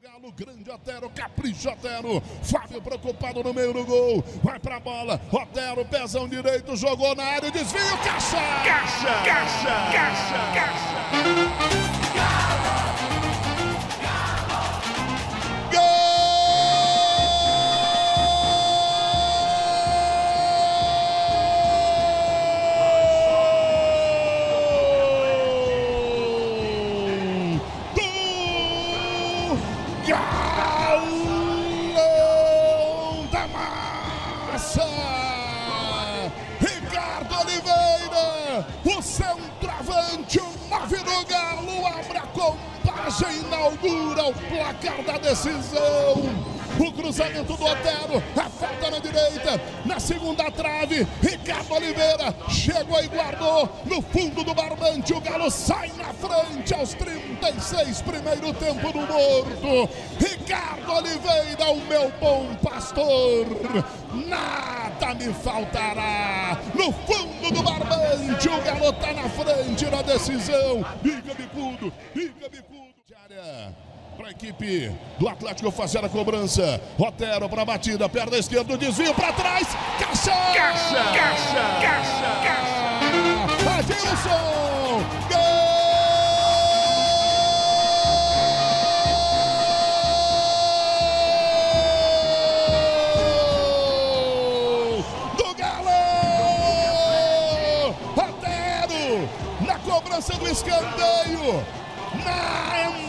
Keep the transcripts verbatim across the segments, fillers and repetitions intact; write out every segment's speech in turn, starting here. Galo, grande Otero, capricha Otero, Fábio preocupado no meio do gol, vai pra bola, Otero, pezão direito, jogou na área, desvio, caixa! Caixa! Caixa! Caixa! Caixa! Galão da massa, Ricardo Oliveira, o centroavante, o nove do Galo, abre a contagem, inaugura o placar da decisão. O cruzamento do Otero, a falta na direita, na segunda trave, Ricardo Oliveira chegou e guardou no fundo do barbante, o Galo sai na frente aos trinta e seis, primeiro tempo do morto. Ricardo Oliveira, o meu bom pastor, nada me faltará. No fundo do barbante, o Galo tá na frente na decisão. Liga bicudo, liga bicudo. Para a equipe do Atlético fazer a cobrança, Otero para a batida, perna esquerda, desvio para trás, caixa! Caixa! Caixa! Caixa! Caixa! Adilson! Gol! Do Galo! Otero na cobrança do escanteio, na entrada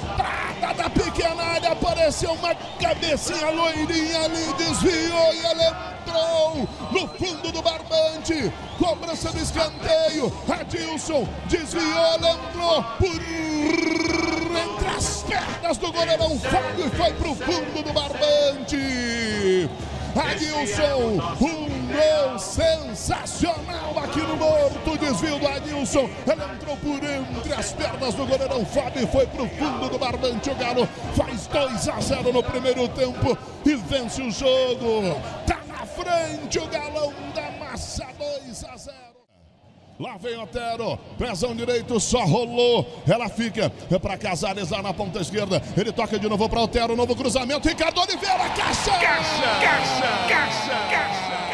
da pequena área, apareceu uma cabecinha loirinha ali, desviou e ele entrou no fundo do barbante, cobrança do escanteio, Adilson desviou, ele entrou por entre as pernas do goleirão Fábio e foi pro fundo do barbante. Adilson, um gol sensacional aqui no Morto, desvio do Adilson, ele entrou por entre as pernas do goleirão Fábio e foi pro fundo do barbante, o Galo faz dois a zero no primeiro tempo e vence o jogo, tá na frente o Galão da Massa, dois a zero. Lá vem Otero, pezão direito, só rolou, ela fica para Casarizar na ponta esquerda, ele toca de novo para Otero, novo cruzamento, Ricardo Oliveira, caixa! Caixa! Caixa! Caixa! Caixa!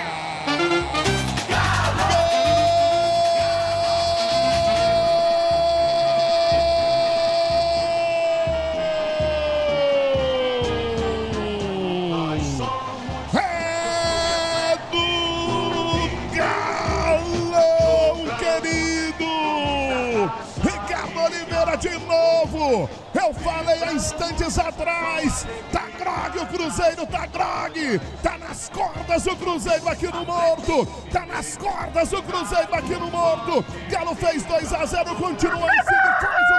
De novo, eu falei há instantes atrás, tá grogue o Cruzeiro, tá grogue, tá nas cordas o Cruzeiro aqui no Morto, tá nas cordas o Cruzeiro aqui no Morto, Galo fez dois a zero, continua em cima, faz o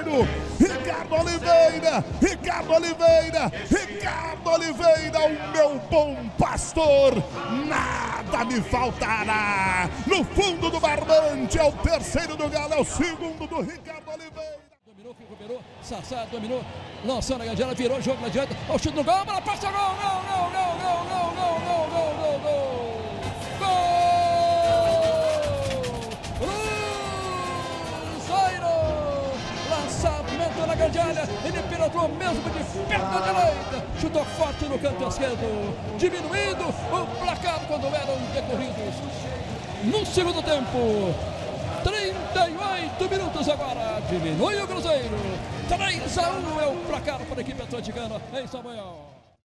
terceiro, Ricardo Oliveira, Ricardo Oliveira, Ricardo Oliveira, o meu bom pastor, nada me faltará, no fundo do barbante, é o terceiro do Galo, é o segundo do Ricardo Oliveira. Dominou, recuperou, Sassá dominou, lançando a grande área, virou o jogo na direita, ao chute no gol, bola passa, gol, gol, gol, gol, gol, gol, gol, gol, gol, gol, gol, gol, Zoiro, lançamento na grande área, ele penetrou mesmo de perna direita, chutou forte no canto esquerdo, diminuindo o placar quando eram decorridos, no segundo tempo, trinta e oito minutos agora, diminui o Cruzeiro, três a um é o placar para a equipe atleticana em São Paulo.